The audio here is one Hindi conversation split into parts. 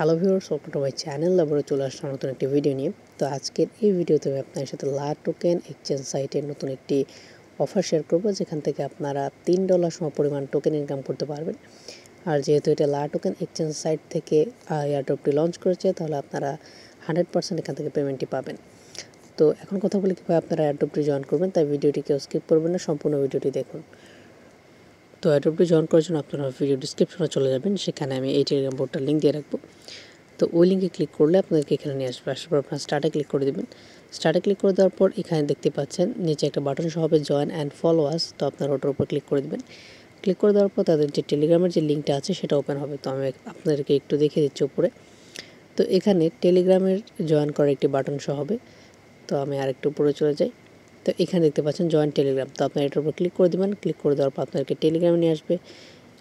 Hello viewers welcome to my channel आबारो चले आसलाम नतुन एक भिडियो निये। तो आजकेर एई भिडियोते आमि आपनादेर साथे लाटोकेन एक्सचेंज साइटेर नतुन एकटी अफार शेयर करब, जेखान थेके आपनारा $3 सम परिमाण टोकेन इनकाम करते पारबेन। आर जेहेतु एटा लाटोकेन एक्सचेंज साइट थेके एयरड्रपटी लंच करेछे, ताहले आपनारा 100% एखान थेके पेमेंटटी पाबेन। तो एखन कथा बलि किभाबे आपनारा एयरड्रपटी जयन करबेन, ताई भिडियोटिके स्किप करबेन ना, सम्पूर्ण भिडियोटी देखुन। तो एयरड्रपटी जयन करार जोन्नो आपनारा भिडियो डिस्क्रिप्शने चले जाबेन, सेखाने आमि एई टेलिग्राम बोर्डटार लिंक दिये राखबो। तो वो लिंके क्लिक कर लेने आसार पर अपना स्टार्टे क्लिक कर देवें। स्टार्टे क्लिक कर देवर पर ये देखते पाच्छेन नीचे एक बाटन सह जॉइन एंड फलो अस। तो अपना ओटार ऊपर क्लिक कर देवें। क्लिक कर देवर पर तरह जो टेलिग्राम जो लिंक आटा ओपन हो। तो अपन के एक देखिए दीची ऊपर। तो ये टेलिग्राम जॉइन कर एक बाटन सह। तो हमें आकटू ऊपर चले जाए। तो ये देखते पाच्छेन जॉइन टेलिग्राम। तो अपना एटार ऊपर क्लिक कर देवें। क्लिक कर देवर पर आपके टेलिग्रामे नहीं आसें।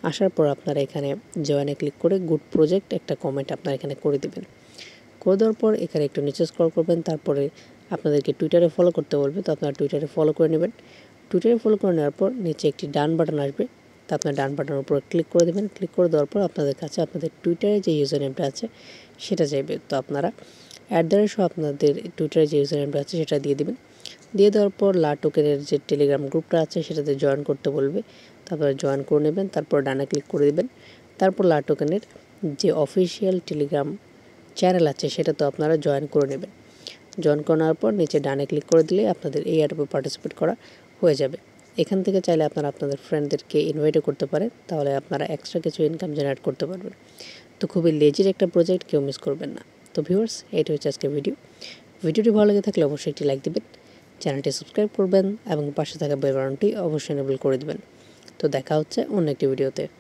आसार पर आपनारा एखाने जयने क्लिक कर गुड प्रोजेक्ट एक कमेंट अपना एखे कर देवें। कर देवर पर एखे एक नीचे स्क्रल करबें, तारपरे आपनादेर के टुइटारे फलो करते बोलबे। तो अपना टुइटारे फलो कर नेबेन। टुइटारे फलो कर नेওয়ার पर नीचे एक डान बाटन आसबे। तो अपना डान बाटन ऊपर क्लिक कर देवें। क्लिक कर देওয়ার पर आपनादेर काছে आपनादेर टुइटारे जे यूजर नेमटा आछे सेटा चाइबे। तो आपनारा @@ সহ আপনাদের টুইটারে যে ইউজার নেমটা আছে সেটা দিয়ে দিবেন। দিয়ে দেওয়ার পর লাটোকেনের যে টেলিগ্রাম গ্রুপটা আছে সেটাতে জয়েন করতে বলবে। তারপর জয়েন করে নেবেন, তারপর ডানে ক্লিক করে দিবেন। তারপর লাটোকেনের যে অফিশিয়াল টেলিগ্রাম চ্যানেল আছে সেটা তো আপনারা জয়েন করে নেবেন। জয়েন করার পর নিচে ডানে ক্লিক করে দিলে আপনাদের এই অ্যাপে পার্টিসিপেট করা হয়ে যাবে। এখান থেকে চাইলে আপনারা আপনাদের ফ্রেন্ডদেরকে ইনভাইটও করতে পারেন, তাহলে আপনারা এক্সট্রা কিছু ইনকাম জেনারেট করতে পারবেন। তো খুবই লেজির একটা প্রজেক্ট, কেউ মিস করবেন না। तो ভিউয়ার্স এটাই হচ্ছে আজকের ভিডিওটি ভালো লাগে থাকলে অবশ্যই একটি লাইক দিবেন, চ্যানেলটি সাবস্ক্রাইব করবেন এবং পাশে থাকা বেল বাটনটি অবশ্যই এনেবল করে দিবেন। তো দেখা হচ্ছে অন্য একটি ভিডিওতে।